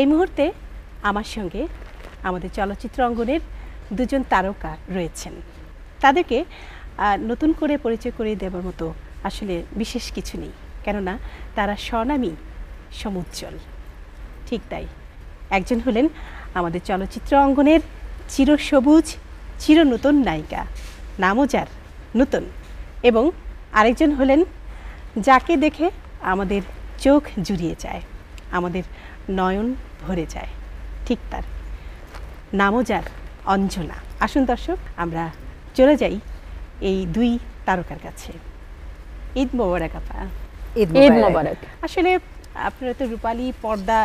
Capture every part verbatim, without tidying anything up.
এই মুহূর্তে আমার সঙ্গে আমাদের চলচ্চিত্র অঙ্গনের দুজন তারকা রয়েছেন, তাদেরকে নতুন করে পরিচয় করিয়ে দেওয়ার মতো আসলে বিশেষ কিছু নেই, কেননা তারা স্বনামী সমুজ্জ্বল। ঠিক তাই, একজন হলেন আমাদের চলচ্চিত্র অঙ্গনের চিরসবুজ চিরনূতন নায়িকা, নামও যার নূতন, এবং আরেকজন হলেন যাকে দেখে আমাদের চোখ জুড়িয়ে যায়, আমাদের নয়ন ভরে যায়, ঠিক তার নামও যার অঞ্জনা। আসুন দর্শক, আমরা চলে যাই এই দুই তারকার কাছে। ঈদ মোবারক আপা। ঈদ মোবারক। আসলে আপনারা তো রূপালী পর্দা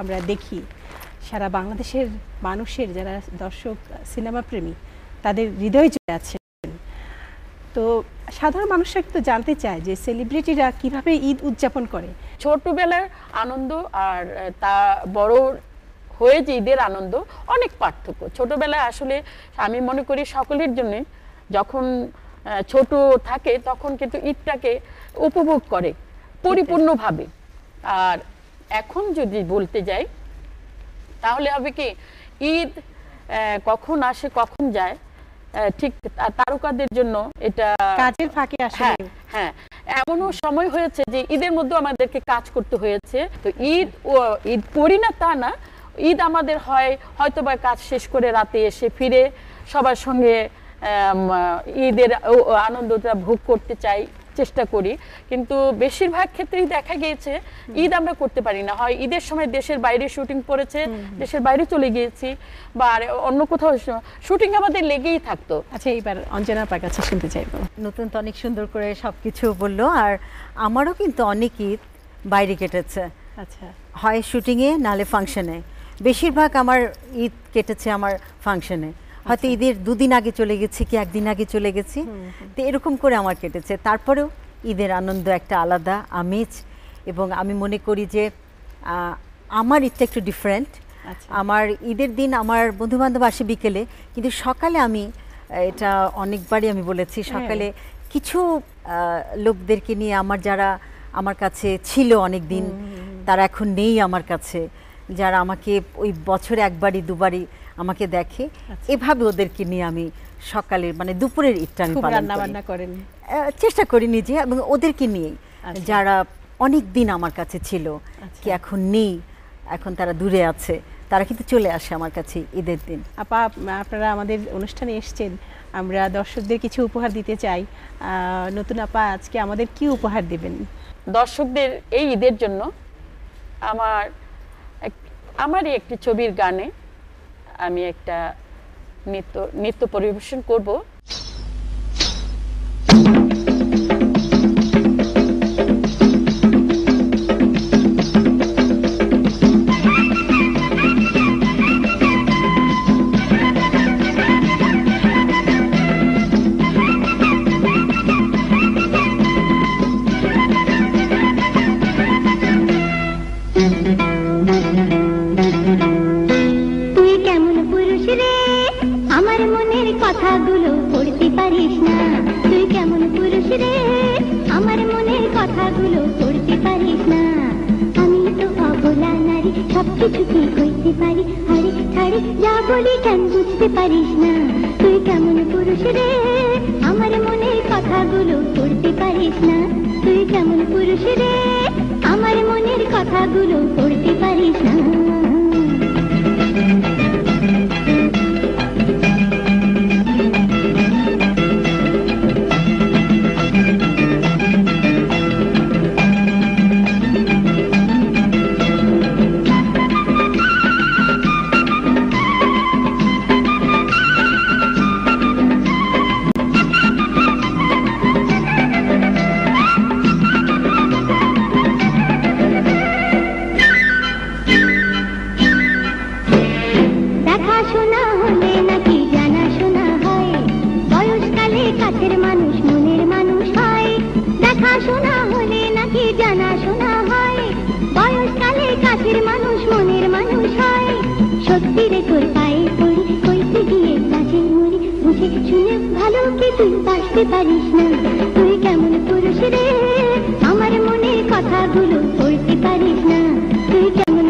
আমরা দেখি, সারা বাংলাদেশের মানুষের যারা দর্শক সিনেমা প্রেমী তাদের হৃদয় জুড়ে আছে। তো সাধারণ মানুষরা কিন্তু জানতে চায় যে সেলিব্রিটিরা কিভাবে ঈদ উদযাপন করে। ছোটবেলার আনন্দ আর তা বড় হয়ে যে ঈদের আনন্দ অনেক পার্থক্য। ছোটবেলায় আসলে আমি মনে করি সকলের জন্য যখন ছোট থাকে তখন কিন্তু ঈদটাকে উপভোগ করে পরিপূর্ণভাবে। আর এখন যদি বলতে যাই তাহলে হবে কি, ঈদ কখন আসে কখন যায় ঠিক তারকাদের জন্য এটা কাজের ফাঁকে আসে। হ্যাঁ, এমনও সময় হয়েছে যে ঈদের মধ্যে আমাদেরকে কাজ করতে হয়েছে। তো ঈদ ঈদ করি না তা না, ঈদ আমাদের হয় হয়তো বা কাজ শেষ করে রাতে এসে ফিরে সবার সঙ্গে ঈদের আনন্দটা ভোগ করতে চাই, চেষ্টা করি। কিন্তু বেশিরভাগ ক্ষেত্রেই দেখা গিয়েছে ঈদ আমরা করতে পারি না, হয় ঈদের সময় দেশের বাইরে শুটিং পড়েছে, দেশের বাইরে চলে গিয়েছি বা অন্য কোথাও শুটিং আমাদের লেগেই থাকতো। আচ্ছা, এইবার অঞ্জনা আপনার কাছে শুনতে চাইবো। নতুন তো অনেক সুন্দর করে সব কিছু বললো, আর আমারও কিন্তু অনেক ঈদ বাইরে কেটেছে। আচ্ছা, হয় শুটিংয়ে নাহলে ফাংশনে। বেশিরভাগ আমার ঈদ কেটেছে আমার ফাংশনে, হয়তো ঈদের দুদিন আগে চলে গেছি কি একদিন আগে চলে গেছি, তো এরকম করে আমার কেটেছে। তারপরেও ঈদের আনন্দ একটা আলাদা আমেজ, এবং আমি মনে করি যে আমার ঈদটা একটু ডিফারেন্ট। আমার ঈদের দিন আমার বন্ধুবান্ধব আসে বিকেলে, কিন্তু সকালে আমি এটা অনেকবারই আমি বলেছি, সকালে কিছু লোকদেরকে নিয়ে আমার যারা আমার কাছে ছিল অনেক দিন, তারা এখন নেই আমার কাছে, যারা আমাকে ওই বছরে একবারই দুবারই আমাকে দেখে, এভাবে ওদেরকে নিয়ে আমি সকালের মানে দুপুরের ঈদটা আমি রান্নাবান্না করেন চেষ্টা করি নিজে, এবং ওদেরকে নিয়েই যারা অনেক দিন আমার কাছে ছিল কি এখন নেই, এখন তারা দূরে আছে, তারা কিন্তু চলে আসে আমার কাছে ঈদের দিন। আপা, আপনারা আমাদের অনুষ্ঠানে এসছেন, আমরা দর্শকদের কিছু উপহার দিতে চাই। নতুন আপা, আজকে আমাদের কি উপহার দেবেন দর্শকদের এই ঈদের জন্য? আমার আমারই একটি ছবির গানে আমি একটা নৃত্য নৃত্য পরিবেশন করব। আমার মনের কথাগুলো বলতে পারিস না, তুই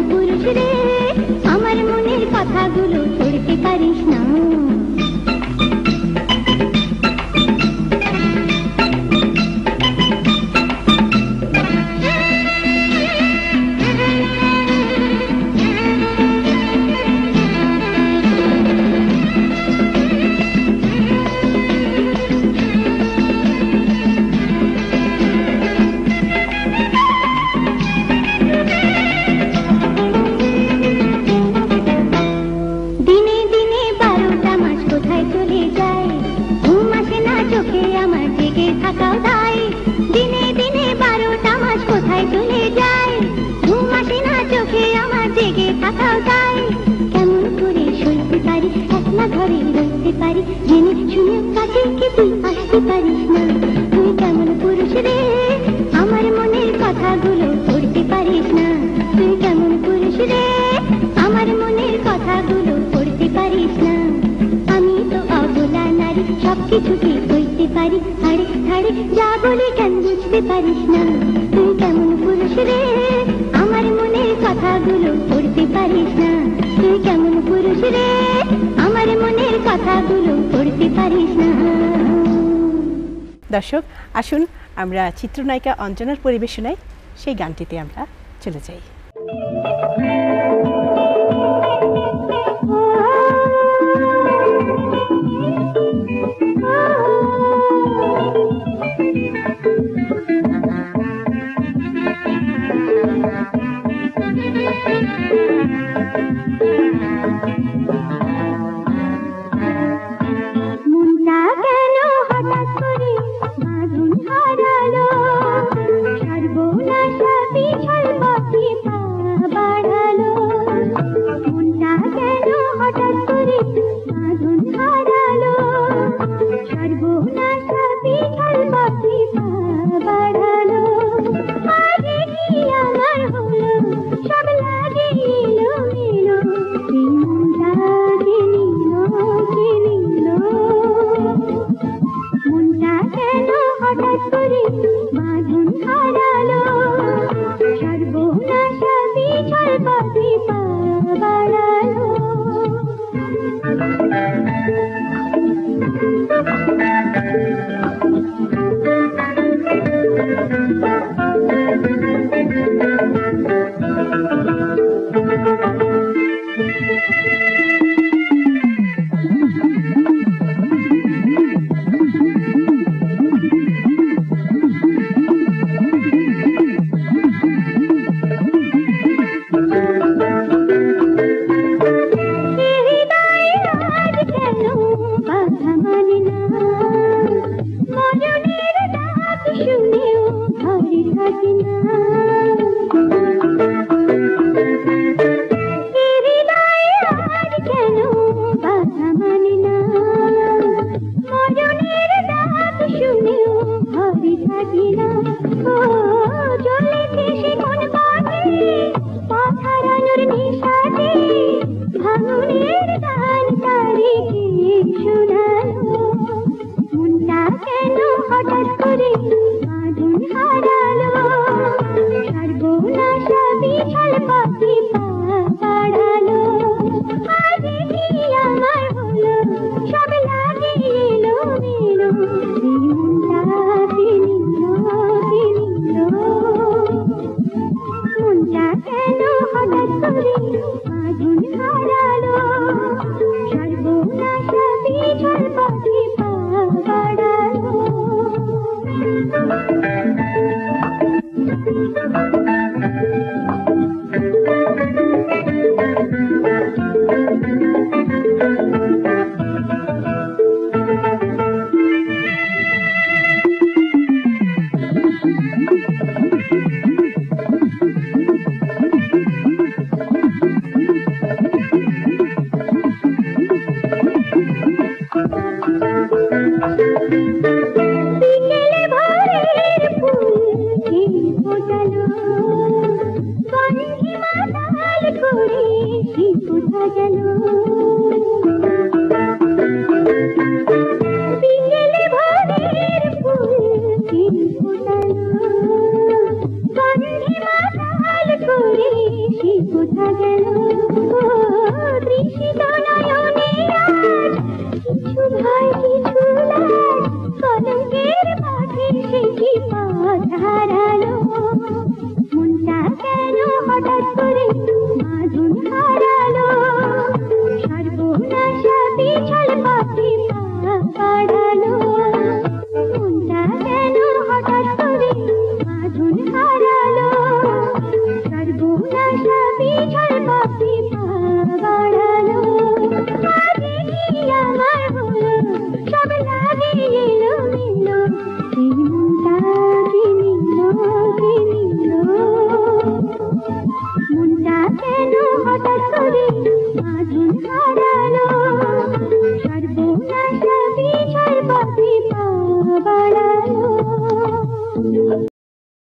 কেমন পুরুষ রে। কাটাও যায় কেমন করে সইতে পারি একলা ঘরে রইতে পারি জেনে শুনে কাছে কি তুই আসতে পারিস না তুই কেমন পুরুষ রে আমার মনের কথাগুলো পড়তে পারিস না তুই কেমন পুরুষ রে আমার মনের কথাগুলো পড়তে পারিস না আমি তো অবলা নারী সব কিছুকে কইতে পারি আরে আরে যা বলি কেন বুঝতে পারিস না তুই কেমন পুরুষ রে কথাগুলো পড়তে পারিস না তুই কেমন পুরুষ রে আমার মনের কথাগুলো পড়তে পারিস না। দর্শক আসুন আমরা চিত্রনায়িকা অঞ্জনার পরিবেশনায় সেই গানটিতে আমরা চলে যাই। Hello।